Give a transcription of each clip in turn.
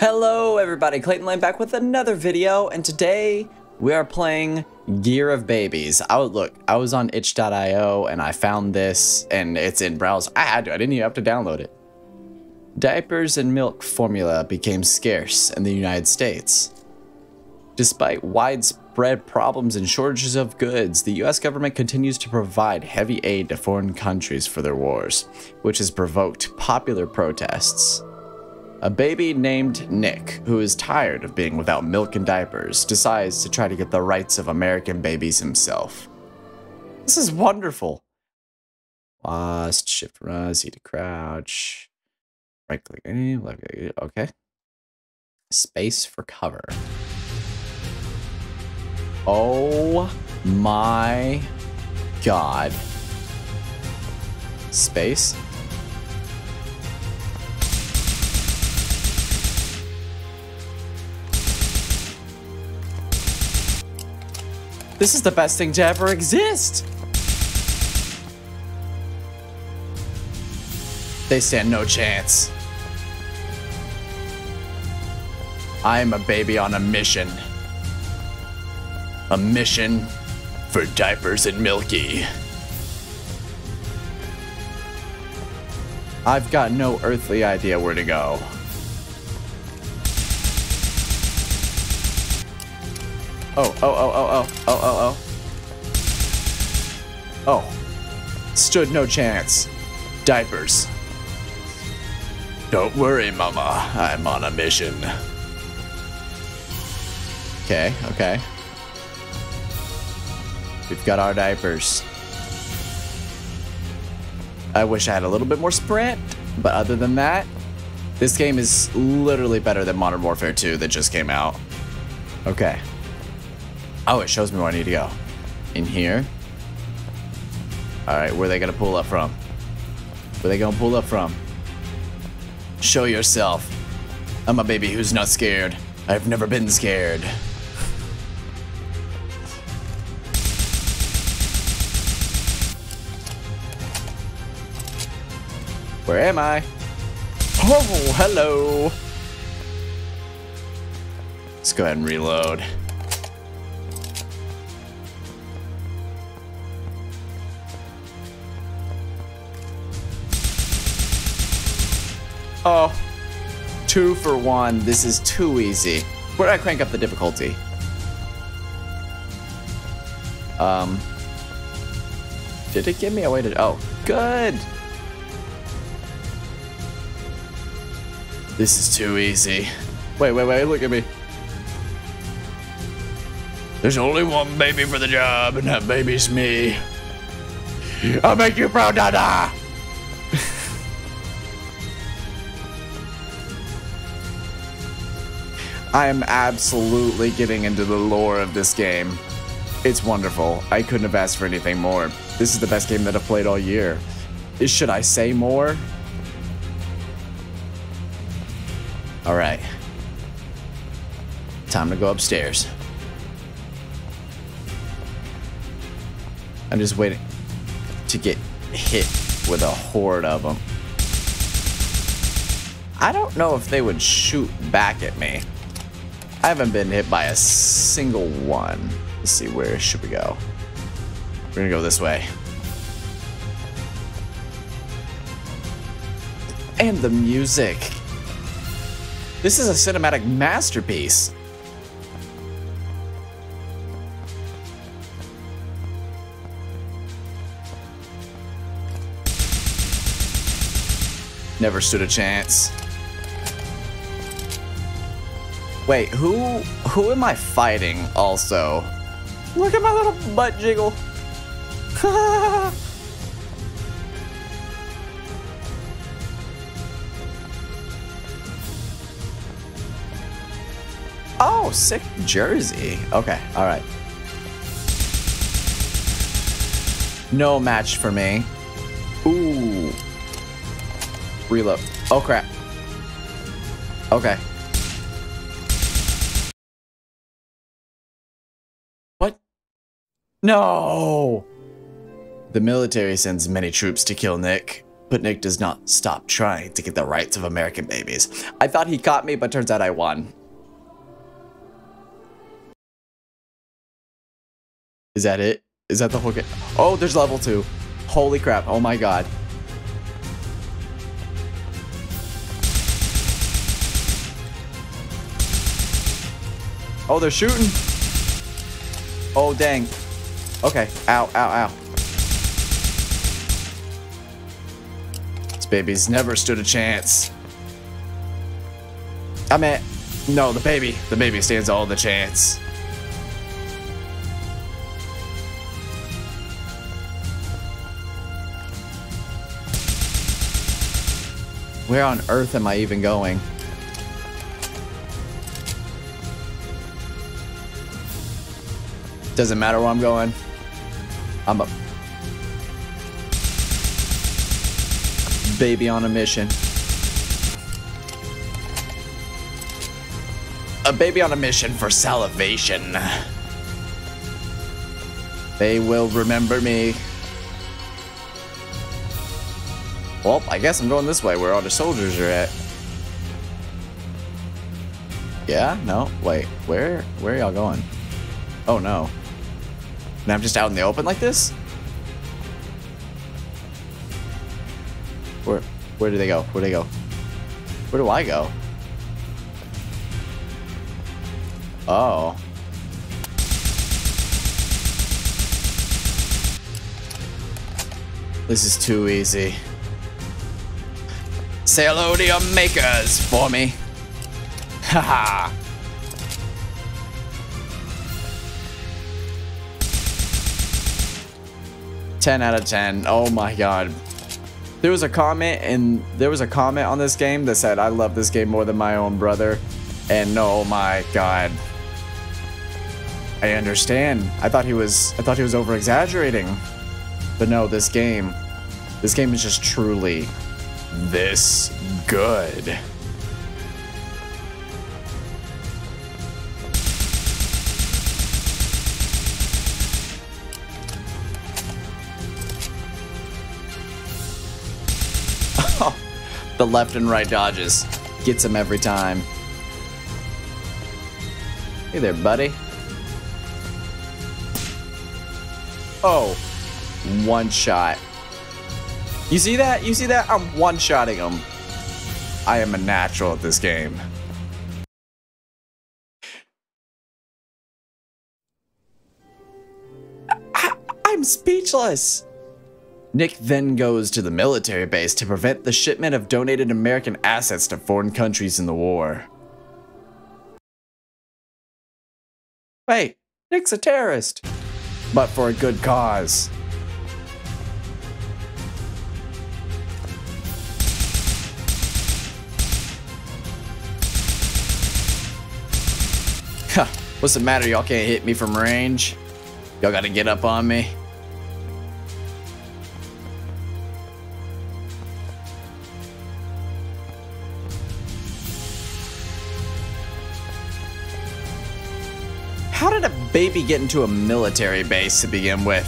Hello everybody, Clayton Lane back with another video, and today we are playing Gears of Babies. I was on itch.io and I found this, and it's in browser. I didn't even have to download it. Diapers and milk formula became scarce in the United States. Despite widespread problems and shortages of goods, the US government continues to provide heavy aid to foreign countries for their wars, which has provoked popular protests. A baby named Nick, who is tired of being without milk and diapers, decides to try to get the rights of American babies himself. This is wonderful. Lost, shift run, Z to crouch. Right click, left click, okay. Space for cover. Oh my god. Space. This is the best thing to ever exist! They stand no chance. I am a baby on a mission. A mission for diapers and milky. I've got no earthly idea where to go. Oh. Stood no chance. Diapers. Don't worry, Mama. I'm on a mission. Okay. We've got our diapers. I wish I had a little bit more sprint, but other than that, this game is literally better than Modern Warfare 2 that just came out. Okay. Oh, it shows me where I need to go. In here. Alright, where are they gonna pull up from? Show yourself. I'm a baby who's not scared. I've never been scared. Where am I? Oh, hello. Let's go ahead and reload. Oh, 2 for 1. This is too easy. Where do I crank up the difficulty? Did it give me a way to... Oh, good. This is too easy. Wait, look at me. There's only one baby for the job, and that baby's me. I'll make you proud, Dada. I am absolutely getting into the lore of this game. It's wonderful. I couldn't have asked for anything more. This is the best game that I've played all year. Should I say more? Alright. Time to go upstairs. I'm just waiting to get hit with a horde of them. I don't know if they would shoot back at me. I haven't been hit by a single one. Let's see, where should we go? We're gonna go this way. And the music. This is a cinematic masterpiece. Never stood a chance. Wait, who am I fighting also? Look at my little butt jiggle. Oh, sick jersey. Okay, all right. No match for me. Ooh. Reload. Oh, crap. Okay. No! The military sends many troops to kill Nick, But Nick does not stop trying to get the rights of American babies. I thought he caught me, but turns out I won. Is that it? Is that the whole game? Oh, there's level 2. Holy crap. Oh my god. Oh, they're shooting. Oh, dang. Okay. Ow, ow, ow. These babies never stood a chance. I mean, no, the baby stands all the chance. Where on earth am I even going? Doesn't matter where I'm going. I'm a baby on a mission. A baby on a mission for salvation. They will remember me. Well, I guess I'm going this way where all the soldiers are at. Yeah? No? Wait. Where are y'all going? Oh, no. And I'm just out in the open like this? Where do they go? Where do they go? Where do I go? Oh. This is too easy. Say hello to your makers for me. Haha. -ha. 10 out of 10. Oh my god. There was a comment on this game that said I love this game more than my own brother. And oh my god. I understand. I thought he was over exaggerating. But no, this game is just truly this good. Oh, the left and right dodges gets him every time. Hey there, buddy. Oh, one shot. You see that? You see that? I'm one-shotting him. I am a natural at this game. I'm speechless. Nick then goes to the military base to prevent the shipment of donated American assets to foreign countries in the war. Wait, Nick's a terrorist, but for a good cause. What's the matter? Y'all can't hit me from range. Y'all gotta get up on me. How did a baby get into a military base to begin with?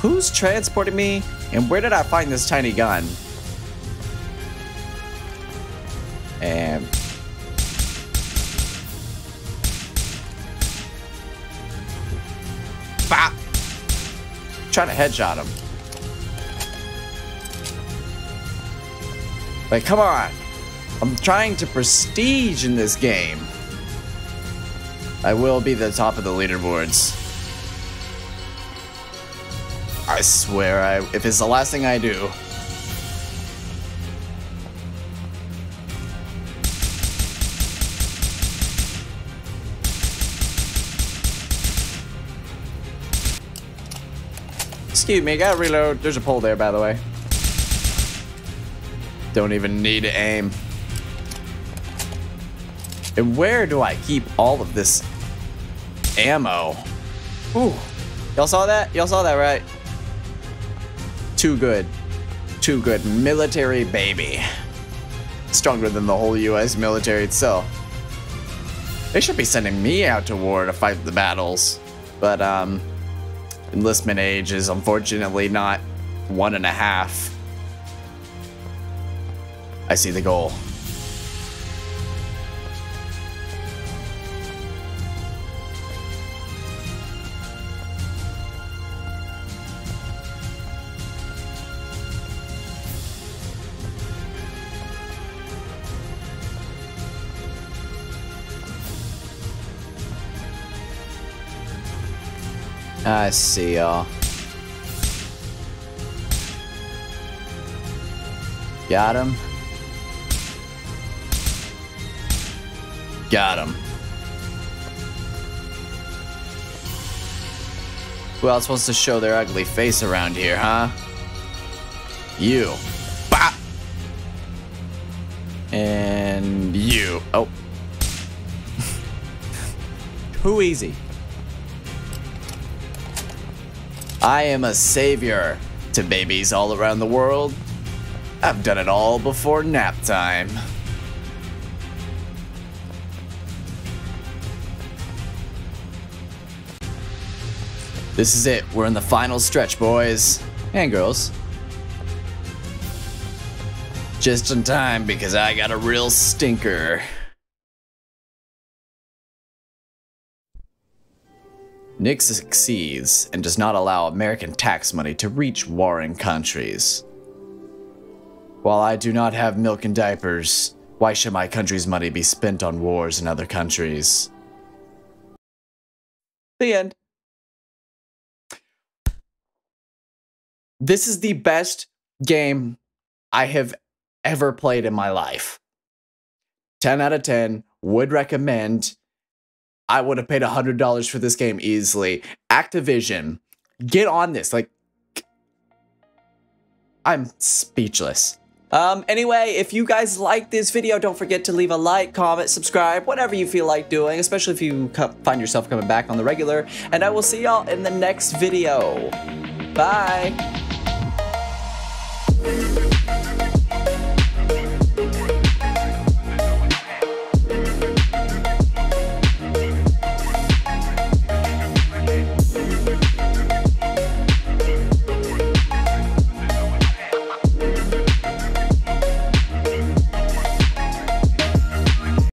Who's transporting me? And where did I find this tiny gun? And... trying to headshot him. Like, come on. I'm trying to prestige in this game. I will be the top of the leaderboards. I swear, if it's the last thing I do. Excuse me, gotta reload. There's a pole there, by the way. Don't even need to aim. And where do I keep all of this ammo? Ooh. Y'all saw that? Y'all saw that, right? Too good. Too good. Military baby. Stronger than the whole U.S. military itself. They should be sending me out to war to fight the battles. But, Enlistment age is unfortunately not 1.5. I see the goal. I see y'all. Got him. Got him. Who else wants to show their ugly face around here, huh? You. Bah! And you. Oh. Too easy. I am a savior to babies all around the world. I've done it all before nap time. This is it. We're in the final stretch, boys and girls. Just in time, because I got a real stinker. Nick succeeds and does not allow American tax money to reach warring countries. While I do not have milk and diapers, why should my country's money be spent on wars in other countries? The end. This is the best game I have ever played in my life. 10 out of 10, would recommend. I would have paid $100 for this game easily. Activision, get on this. Like, I'm speechless. Anyway, if you guys like this video, don't forget to leave a like, comment, subscribe, whatever you feel like doing, especially if you find yourself coming back on the regular. And I will see y'all in the next video. Bye.